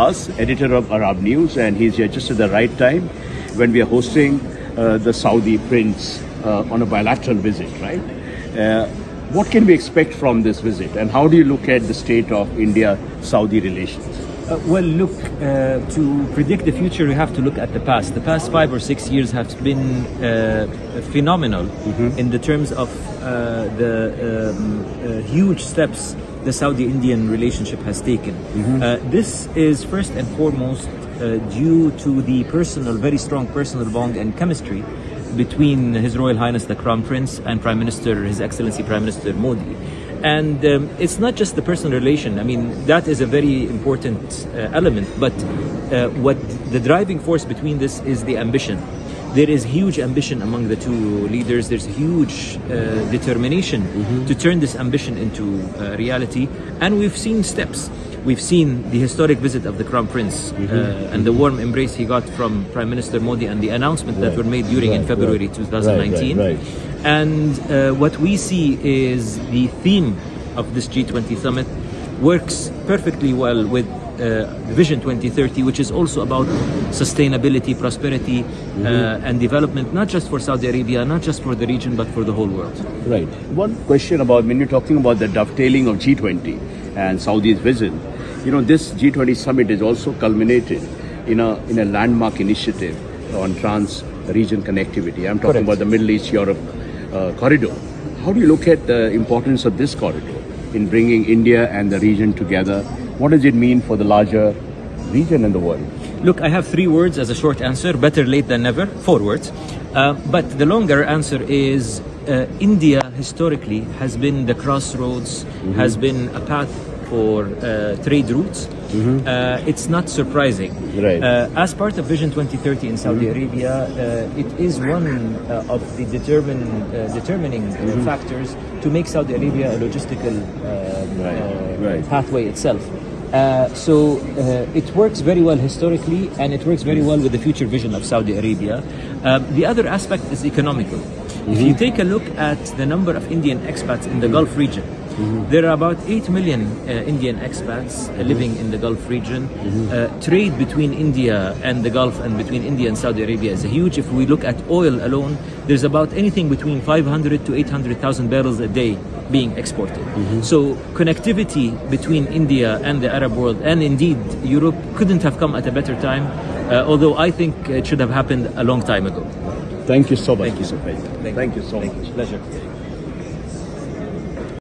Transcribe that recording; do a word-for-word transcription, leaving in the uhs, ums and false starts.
us, editor of Arab News, and he's here just at the right time when we are hosting uh, the Saudi Prince uh, on a bilateral visit, right? Uh, what can we expect from this visit, and how do you look at the state of India-Saudi relations? Uh, well, look, uh, to predict the future, we have to look at the past. The past five or six years have been uh, phenomenal mm-hmm. in the terms of uh, the um, uh, huge steps the Saudi-Indian relationship has taken. Mm-hmm. uh, this is first and foremost uh, due to the personal, very strong personal bond and chemistry between His Royal Highness the Crown Prince and Prime Minister, His Excellency Prime Minister Modi. And um, it's not just the personal relation. I mean, that is a very important uh, element, but uh, what the driving force between this is the ambition. There is huge ambition among the two leaders. There's huge uh, determination mm-hmm. to turn this ambition into uh, reality. And we've seen steps. We've seen the historic visit of the Crown Prince mm-hmm. uh, and the warm embrace he got from Prime Minister Modi and the announcement right. that were made during right. in February right. two thousand nineteen. Right. Right. Right. And uh, what we see is the theme of this G twenty summit works perfectly well with uh, Vision twenty thirty, which is also about sustainability, prosperity, mm-hmm. uh, and development, not just for Saudi Arabia, not just for the region, but for the whole world. Right. One question about when you're talking about the dovetailing of G twenty and Saudi's vision, you know, this G twenty summit is also culminated in a, in a landmark initiative on trans-region connectivity. I'm talking Correct. about the Middle East Europe Uh, corridor. How do you look at the importance of this corridor in bringing India and the region together? What does it mean for the larger region in the world? Look, I have three words as a short answer: better late than never, four words. Uh, but the longer answer is uh, India historically has been the crossroads, mm-hmm. has been a path for uh, trade routes. Mm-hmm. uh, it's not surprising. Right. Uh, as part of Vision twenty thirty in Saudi mm-hmm. Arabia, uh, it is one uh, of the determine, uh, determining mm-hmm. factors to make Saudi Arabia a logistical uh, right. Uh, right. pathway itself. Uh, so uh, it works very well historically, and it works very well with the future vision of Saudi Arabia. Uh, the other aspect is economical. Mm-hmm. If you take a look at the number of Indian expats in the mm-hmm. Gulf region, Mm-hmm. there are about eight million uh, Indian expats uh, living in the Gulf region. Mm-hmm. uh, trade between India and the Gulf and between India and Saudi Arabia is huge. If we look at oil alone, there's about anything between five hundred to eight hundred thousand barrels a day being exported. Mm-hmm. So connectivity between India and the Arab world, and indeed Europe, couldn't have come at a better time, uh, although I think it should have happened a long time ago. Thank you so much. Thank you so much. Thank you so much. Pleasure.